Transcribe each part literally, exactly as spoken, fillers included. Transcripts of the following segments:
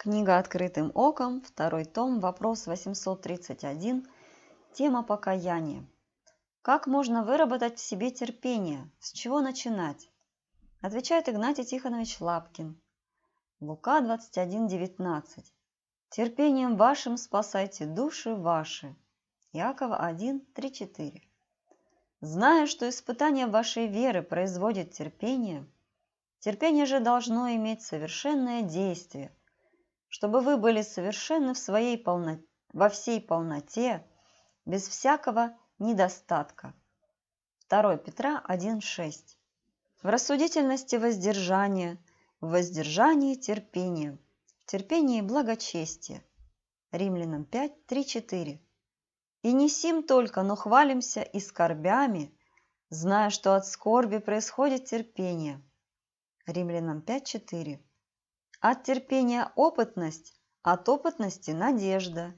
Книга «Открытым оком», второй том, вопрос восемьсот тридцать один, тема «Покаяние». Как можно выработать в себе терпение? С чего начинать? Отвечает Игнатий Тихонович Лапкин. Лука двадцать один, девятнадцать. Терпением вашим спасайте души ваши. Иакова один, три, четыре. Зная, что испытание вашей веры производит терпение, терпение же должно иметь совершенное действие, чтобы вы были совершенны в своей полноте, во всей полноте, без всякого недостатка. второе Петра один, шесть. В рассудительности воздержание, в воздержании терпение, в терпении благочестие. Римлянам пять, три, четыре. И не сим только, но хвалимся и скорбями, зная, что от скорби происходит терпение. Римлянам пять, четыре. От терпения опытность, от опытности надежда.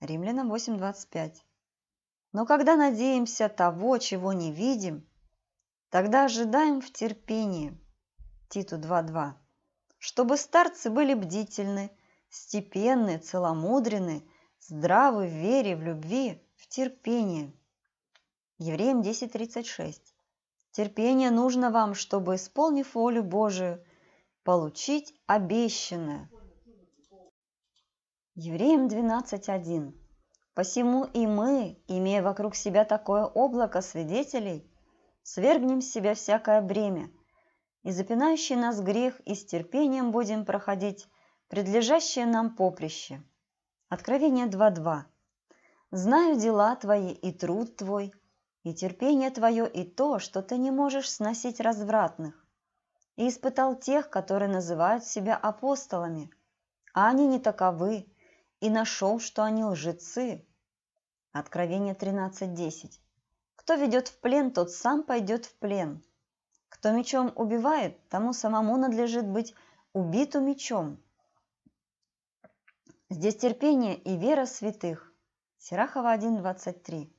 Римлянам восемь, двадцать пять. Но когда надеемся того, чего не видим, тогда ожидаем в терпении. Титу два, два. Чтобы старцы были бдительны, степенны, целомудрены, здравы в вере, в любви, в терпении. Евреям десять, тридцать шесть. Терпение нужно вам, чтобы, исполнив волю Божию, получить обещанное. Евреям двенадцать, один. Посему и мы, имея вокруг себя такое облако свидетелей, свергнем с себя всякое бремя, и запинающий нас грех, и с терпением будем проходить предлежащее нам поприще. Откровение два, два. Знаю дела твои и труд твой, и терпение твое, и то, что ты не можешь сносить развратных. И испытал тех, которые называют себя апостолами, а они не таковы, и нашел, что они лжецы. Откровение тринадцать, десять. Кто ведет в плен, тот сам пойдет в плен. Кто мечом убивает, тому самому надлежит быть убиту мечом. Здесь терпение и вера святых. Сирахова один, двадцать три.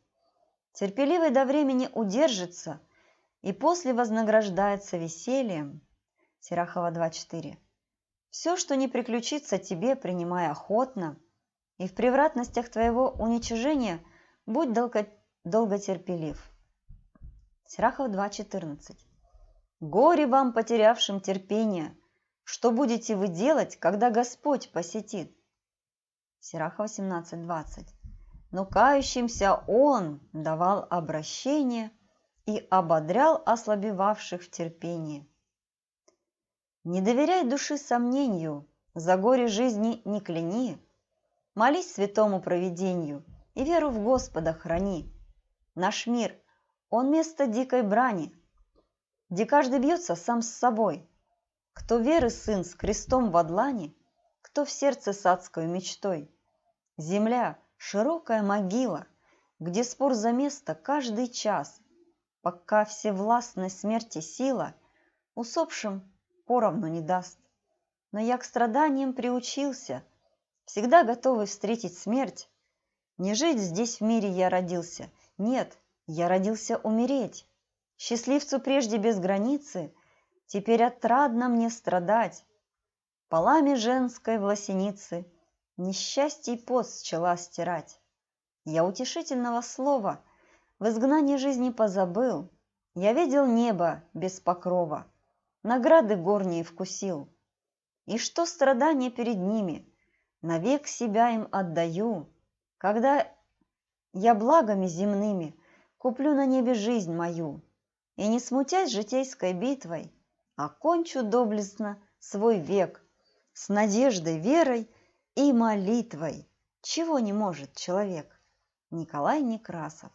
Терпеливый до времени удержится и после вознаграждается весельем. Сирахова два, четыре. Все, что не приключится тебе, принимай охотно, и в превратностях твоего уничижения будь долго, долготерпелив. Сирахова два, четырнадцать. Горе вам, потерявшим терпение, что будете вы делать, когда Господь посетит? Сирахова семнадцать, двадцать. Но кающимся он давал обращение и ободрял ослабевавших в терпении. Не доверяй души сомнению, за горе жизни не кляни, молись святому провидению и веру в Господа храни. Наш мир, он место дикой брани, где каждый бьется сам с собой. Кто веры сын с крестом во длани, кто в сердце с адской мечтой. Земля – широкая могила, где спор за место каждый час, пока всевластной смерти сила усопшим поровну не даст. Но я к страданиям приучился, всегда готовый встретить смерть. Не жить здесь в мире я родился, нет, я родился умереть. Счастливцу прежде без границы, теперь отрадно мне страдать. Полами женской власеницы несчастье и пот с чела стирать. Я утешительного слова в изгнании жизни позабыл. Я видел небо без покрова, награды горние вкусил. И что страдания перед ними, навек себя им отдаю. Когда я благами земными куплю на небе жизнь мою, и не смутясь житейской битвой, окончу доблестно свой век с надеждой, верой и молитвой, чего не может человек. Николай Некрасов.